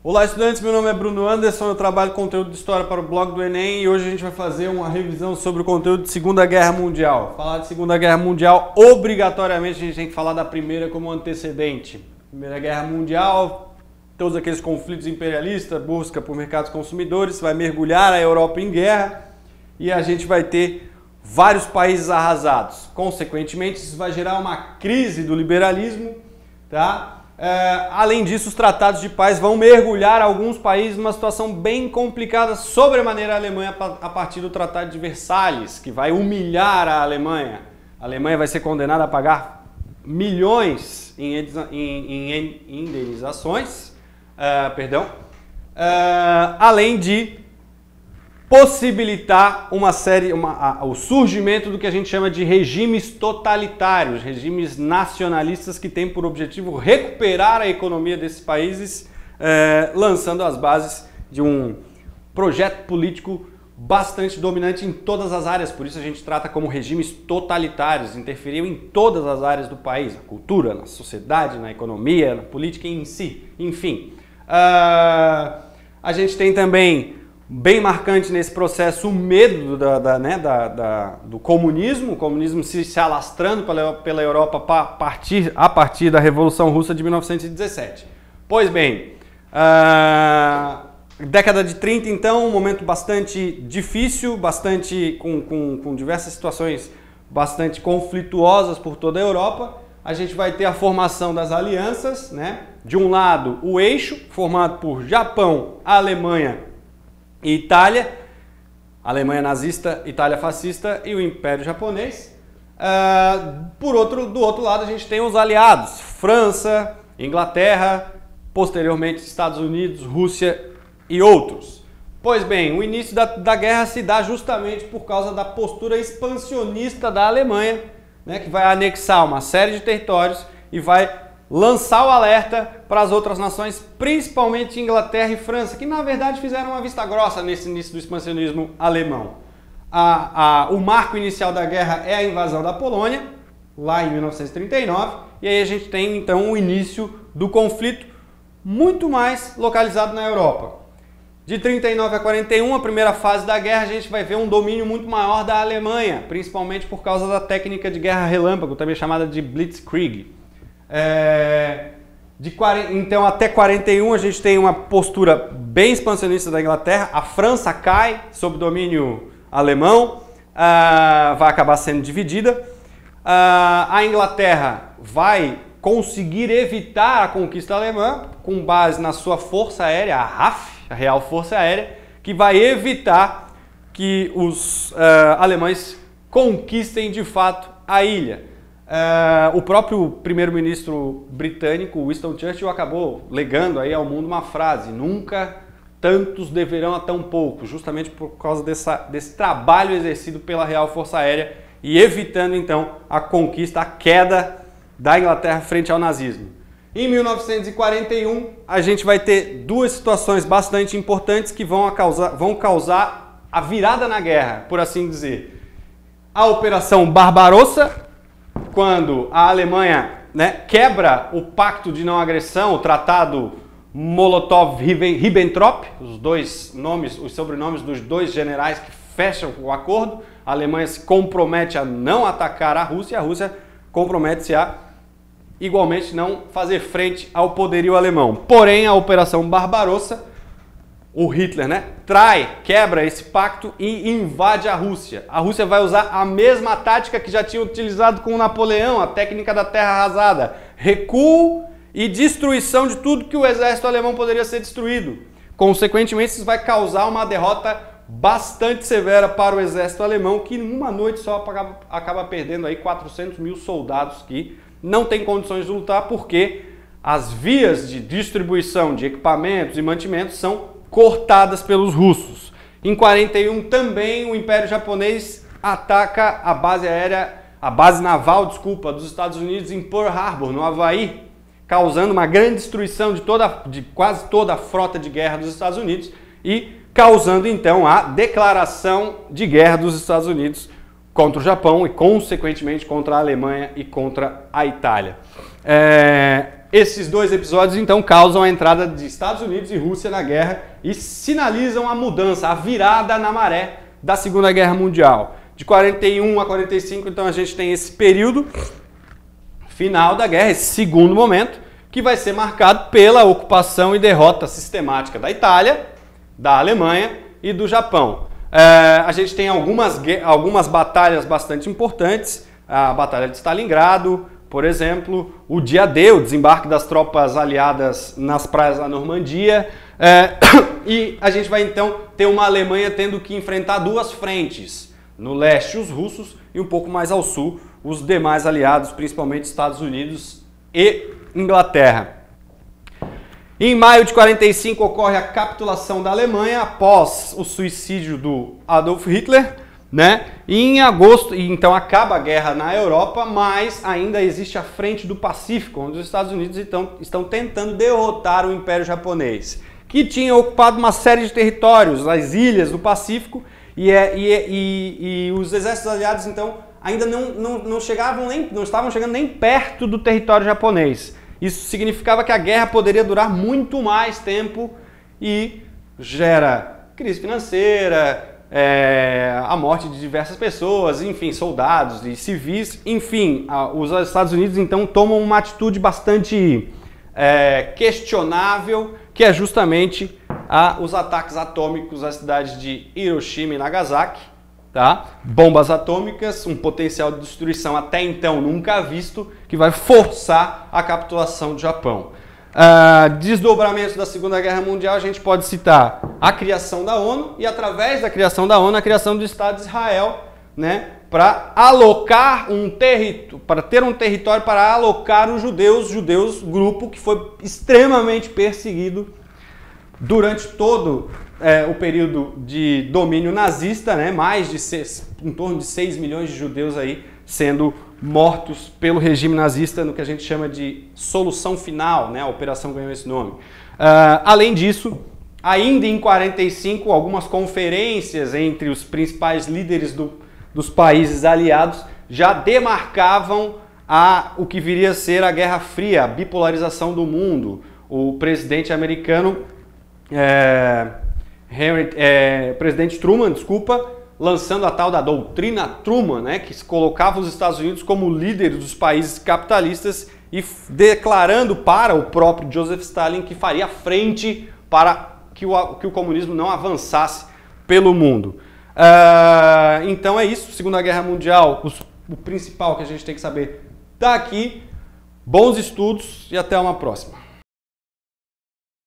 Olá estudantes, meu nome é Bruno Anderson, eu trabalho conteúdo de história para o blog do Enem e hoje a gente vai fazer uma revisão sobre o conteúdo de Segunda Guerra Mundial. Falar de Segunda Guerra Mundial, obrigatoriamente a gente tem que falar da Primeira como antecedente. Primeira Guerra Mundial, todos aqueles conflitos imperialistas, busca por mercados consumidores, vai mergulhar a Europa em guerra e a gente vai ter vários países arrasados. Consequentemente, isso vai gerar uma crise do liberalismo, tá? Além disso, os tratados de paz vão mergulhar alguns países numa situação bem complicada, sobremaneira a Alemanha, a partir do Tratado de Versalhes, que vai humilhar a Alemanha. A Alemanha vai ser condenada a pagar milhões em indenizações, além de possibilitar o surgimento do que a gente chama de regimes totalitários, regimes nacionalistas que têm por objetivo recuperar a economia desses países, lançando as bases de um projeto político bastante dominante em todas as áreas. Por isso a gente trata como regimes totalitários, interferiam em todas as áreas do país, na cultura, na sociedade, na economia, na política em si, enfim. A gente tem também bem marcante nesse processo o medo do comunismo, o comunismo se alastrando pela Europa a partir da Revolução Russa de 1917. Pois bem, década de 30, então, um momento bastante difícil, bastante com diversas situações bastante conflituosas por toda a Europa. A gente vai ter a formação das alianças, né? De um lado, o eixo, formado por Japão, Alemanha e Itália, Alemanha nazista, Itália fascista e o Império Japonês. Do outro lado, a gente tem os aliados, França, Inglaterra, posteriormente Estados Unidos, Rússia e outros. Pois bem, o início da guerra se dá justamente por causa da postura expansionista da Alemanha, né, que vai anexar uma série de territórios e vai lançar o alerta para as outras nações, principalmente Inglaterra e França, que na verdade fizeram uma vista grossa nesse início do expansionismo alemão. O marco inicial da guerra é a invasão da Polônia, lá em 1939, e aí a gente tem então o início do conflito, muito mais localizado na Europa. De 39 a 41, a primeira fase da guerra, a gente vai ver um domínio muito maior da Alemanha, principalmente por causa da técnica de guerra relâmpago, também chamada de Blitzkrieg. Então até 41 a gente tem uma postura bem expansionista da Inglaterra, a França cai sob domínio alemão, vai acabar sendo dividida, a Inglaterra vai conseguir evitar a conquista alemã com base na sua força aérea, a RAF, a Real Força Aérea, que vai evitar que os alemães conquistem de fato a ilha. O próprio primeiro-ministro britânico, Winston Churchill, acabou legando aí ao mundo uma frase: nunca tantos deverão a tão pouco, justamente por causa desse trabalho exercido pela Real Força Aérea e evitando então a conquista, a queda da Inglaterra frente ao nazismo. Em 1941, a gente vai ter duas situações bastante importantes que vão causar a virada na guerra, por assim dizer. A Operação Barbarossa, quando a Alemanha, né, quebra o pacto de não agressão, o Tratado Molotov-Ribbentrop, os sobrenomes dos dois generais que fecham o acordo, a Alemanha se compromete a não atacar a Rússia, e a Rússia compromete-se a igualmente não fazer frente ao poderio alemão. Porém, a Operação Barbarossa, o Hitler, né, quebra esse pacto e invade a Rússia. A Rússia vai usar a mesma tática que já tinha utilizado com Napoleão, a técnica da terra arrasada. Recuo e destruição de tudo que o exército alemão poderia ser destruído. Consequentemente, isso vai causar uma derrota bastante severa para o exército alemão, que em uma noite só acaba perdendo aí 400 mil soldados que não tem condições de lutar, porque as vias de distribuição de equipamentos e mantimentos são cortadas pelos russos. Em 41 também o Império Japonês ataca a base naval dos Estados Unidos em Pearl Harbor, no Havaí, causando uma grande destruição de quase toda a frota de guerra dos Estados Unidos e causando então a declaração de guerra dos Estados Unidos contra o Japão e consequentemente contra a Alemanha e contra a Itália. Esses dois episódios, então, causam a entrada de Estados Unidos e Rússia na guerra e sinalizam a mudança, a virada na maré da Segunda Guerra Mundial. De 41 a 45, então, a gente tem esse período final da guerra, esse segundo momento, que vai ser marcado pela ocupação e derrota sistemática da Itália, da Alemanha e do Japão. A gente tem algumas batalhas bastante importantes, a Batalha de Stalingrado, por exemplo, o dia D, o desembarque das tropas aliadas nas praias da Normandia, e a gente vai então ter uma Alemanha tendo que enfrentar duas frentes, no leste os russos e um pouco mais ao sul os demais aliados, principalmente Estados Unidos e Inglaterra. Em maio de 45 ocorre a capitulação da Alemanha após o suicídio do Adolf Hitler, né? E em agosto, então acaba a guerra na Europa, mas ainda existe a frente do Pacífico, onde os Estados Unidos estão tentando derrotar o Império Japonês, que tinha ocupado uma série de territórios, as ilhas do Pacífico, e os exércitos aliados então ainda não estavam chegando nem perto do território japonês. Isso significava que a guerra poderia durar muito mais tempo e gera crise financeira, a morte de diversas pessoas, enfim, soldados e civis, enfim, os Estados Unidos então tomam uma atitude bastante questionável, que é justamente os ataques atômicos às cidades de Hiroshima e Nagasaki, tá? Bombas atômicas, um potencial de destruição até então nunca visto, que vai forçar a capitulação do Japão. Desdobramentos da Segunda Guerra Mundial, a gente pode citar a criação da ONU e, através da criação da ONU, a criação do Estado de Israel, né, para alocar um território, para ter um território para alocar os judeus, grupo que foi extremamente perseguido durante todo o período de domínio nazista, né, em torno de 6 milhões de judeus aí sendo mortos pelo regime nazista no que a gente chama de solução final, né? A operação ganhou esse nome. Além disso, ainda em 45, algumas conferências entre os principais líderes dos países aliados já demarcavam o que viria a ser a Guerra Fria, a bipolarização do mundo. O presidente americano, presidente Truman, desculpa, lançando a tal da doutrina Truman, né, que colocava os Estados Unidos como líder dos países capitalistas e declarando para o próprio Joseph Stalin que faria frente para que o comunismo não avançasse pelo mundo. Então é isso, Segunda Guerra Mundial, o principal que a gente tem que saber. Tá aqui, bons estudos e até uma próxima.